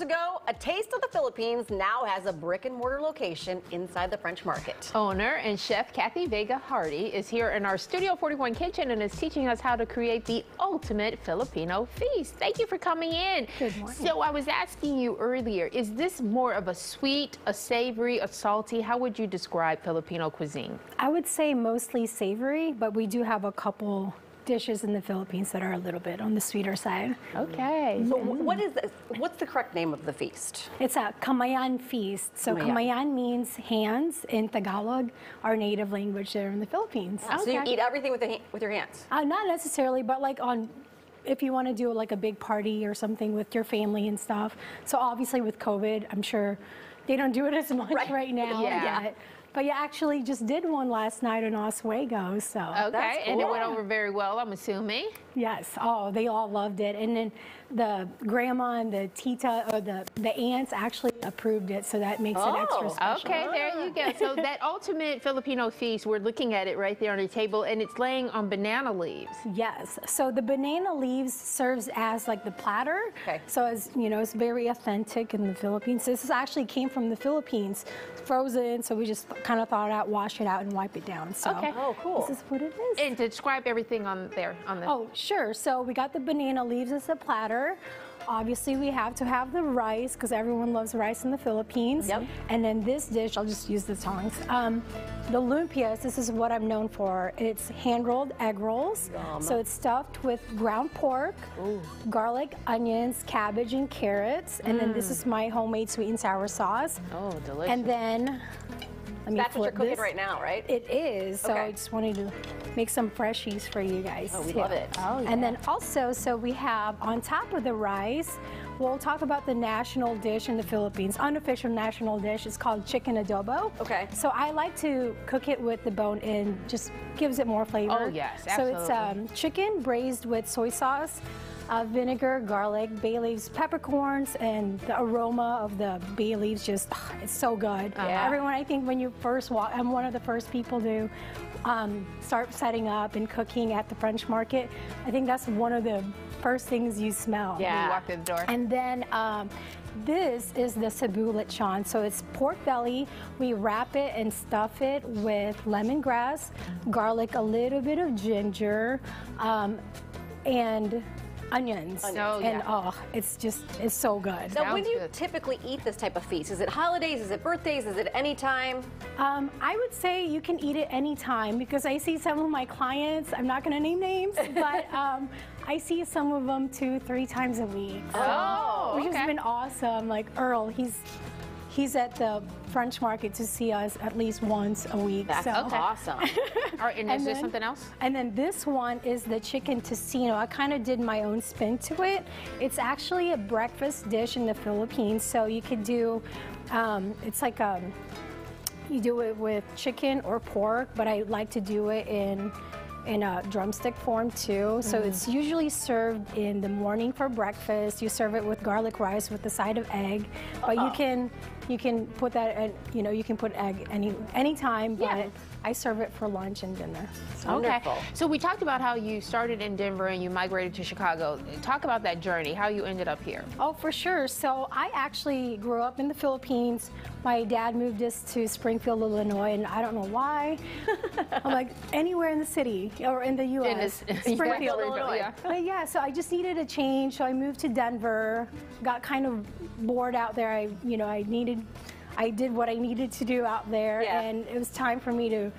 Ago, A Taste of the Philippines now has a brick-and-mortar location inside the French Market. Owner and chef Kathy Vega Hardy is here in our Studio 41 kitchen and is teaching us how to create the ultimate Filipino feast. Thank you for coming in. Good morning. So I was asking you earlier, is this more of a sweet, a savory, a salty? How would you describe Filipino cuisine? I would say mostly savory, but we do have a couple dishes in the Philippines that are a little bit on the sweeter side. Okay. So what is this? What's the correct name of the feast? It's a Kamayan feast. So Kamayan means hands in Tagalog, our native language there in the Philippines. Yeah. Okay. So you eat everything with your hands? Not necessarily, but like on, if you want to do like a big party or something with your family and stuff. So obviously with COVID, I'm sure they don't do it as much right now. Yeah. But you actually just did one last night in Oswego, so okay, that's cool. And it went over very well, I'm assuming. Yes, oh, they all loved it. And then the grandma and the tita, or the aunts actually approved it, so that makes it extra special. Okay, there you go. So that ultimate Filipino feast, we're looking at it right there on the table, and it's laying on banana leaves. Yes, so the banana leaves serves as like the platter. Okay. So as you know, it's very authentic in the Philippines. This actually came from the Philippines, frozen, so we just kind of thaw it out, wash it out, and wipe it down. So okay. Oh, cool. This is what it is. And describe everything on there. Oh, sure. So we got the banana leaves as a platter. Obviously, we have to have the rice because everyone loves rice in the Philippines. Yep. And then this dish, I'll just use the tongs. The lumpias, this is what I'm known for. It's hand-rolled egg rolls. Yum. So it's stuffed with ground pork, garlic, onions, cabbage, and carrots. And then this is my homemade sweet and sour sauce. Oh, delicious. And then that's what you're cooking right now, right? It is. So I just wanted to make some freshies for you guys. Oh, we love it. Oh, yeah. And then also, so we have on top of the rice, we'll talk about the national dish in the Philippines, unofficial national dish. It's called chicken adobo. Okay. So I like to cook it with the bone in, just gives it more flavor. Oh, yes, absolutely. So it's chicken braised with soy sauce, vinegar, garlic, bay leaves, peppercorns, and the aroma of the bay leaves just, it's so good. Yeah. Everyone, I think when you first walk, I'm one of the first people to start setting up and cooking at the French Market. I think that's one of the first things you smell. Yeah, when you walk through the door. And then this is the Cebu Lichon. So it's pork belly. We wrap it and stuff it with lemongrass, garlic, a little bit of ginger, and onions. And it's just, it's so good. Now, when do you typically eat this type of feast? Is it holidays? Is it birthdays? Is it any time? I would say you can eat it any time because I see some of my clients, I'm not going to name names, but I see some of them 2-3 times a week. So, which has been awesome. Like Earl, he's at the French Market to see us at least once a week. That's awesome. All right, and is there something else? And then this one is the chicken tocino. I kind of did my own spin to it. It's actually a breakfast dish in the Philippines. So you could do, it's like you do it with chicken or pork, but I like to do it in a drumstick form too. So it's usually served in the morning for breakfast. You serve it with garlic rice with a side of egg. But you can put that, and you know, you can put egg any time, but I serve it for lunch and dinner. It's wonderful. So we talked about how you started in Denver and you migrated to Chicago. Talk about that journey, how you ended up here. Oh, for sure. So I actually grew up in the Philippines. My dad moved us to Springfield, Illinois, and I don't know why. I'm like, anywhere in the city or in the U.S., Springfield, Illinois. Yeah. But yeah, so I just needed a change. So I moved to Denver, got kind of bored out there. I did what I needed to do out there, and it was time for me to,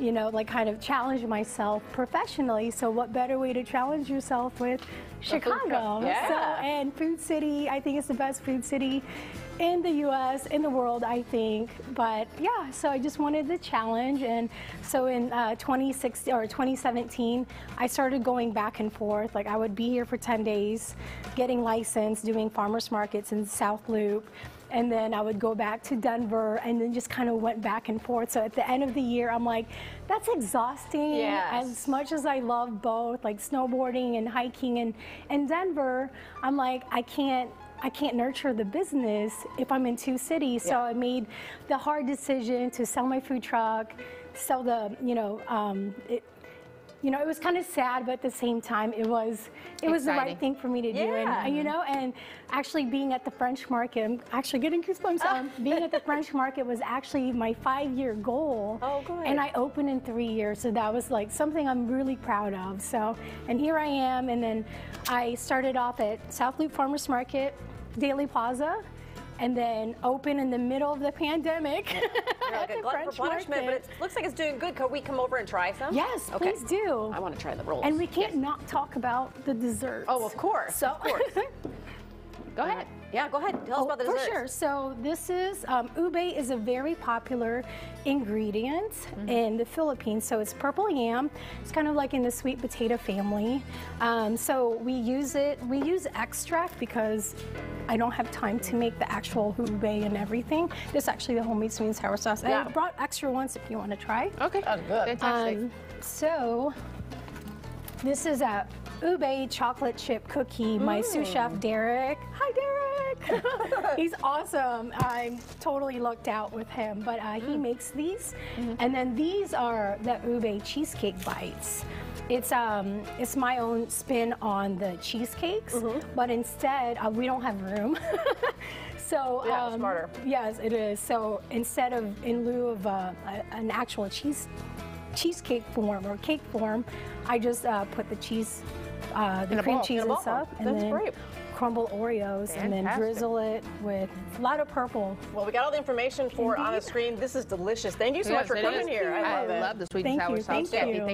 you know, like kind of challenge myself professionally. So what better way to challenge yourself with Chicago? Yeah. So, and Food City, I think it's the best food city in the U.S., in the world, I think. But yeah, so I just wanted the challenge. And so in 2017, I started going back and forth. Like I would be here for 10 days, getting licensed, doing farmers markets in South Loop. And then I would go back to Denver and then just kind of went back and forth. So at the end of the year, I'm like, that's exhausting. Yes. As much as I love both, like snowboarding and hiking and Denver, I'm like, I can't nurture the business if I'm in 2 cities. So I made the hard decision to sell my food truck, sell the, you know, it was kind of sad, but at the same time, it was the right thing for me to do. Yeah. And, you know, and actually being at the French Market, I'm actually getting goosebumps. Being at the French Market was actually my 5-year goal. Oh, good. And I opened in 3 years, so that was like something I'm really proud of. So, and here I am, and then I started off at South Loop Farmers Market, Daily Plaza, and then open in the middle of the pandemic. Like a glutton for punishment, but it looks like it's doing good. Could we come over and try some? Yes, okay. Please do. I want to try the rolls. And we can't not talk about the desserts. Oh, of course. So, of course. Go ahead. Yeah, go ahead. Tell us about the desserts. For sure. So this is, ube is a very popular ingredient in the Philippines. So it's purple yam. It's kind of like in the sweet potato family. So we use it, we use extract because I don't have time to make the actual ube and everything. This is actually the homemade sweet and sour sauce. Yeah. I brought extra ones if you want to try. Okay. That's good. Fantastic. So this is a ube chocolate chip cookie. My sous chef, Derek. Hi, Derek. He's awesome. I'm totally lucked out with him, but he makes these. And then these are the ube cheesecake bites. It's my own spin on the cheesecakes, but instead, we don't have room. So yeah, smarter. Yes, it is. So instead of, in lieu of an actual cheesecake form or cake form, I just put the cheese, the cream cheese and stuff. That's great. Crumble Oreos. Fantastic. And then drizzle it with a lot of purple. Well, we got all the information on the screen. This is delicious. Thank you so much for coming here. I love the sweet and sour sauce. Thank you. Kathy, thank you.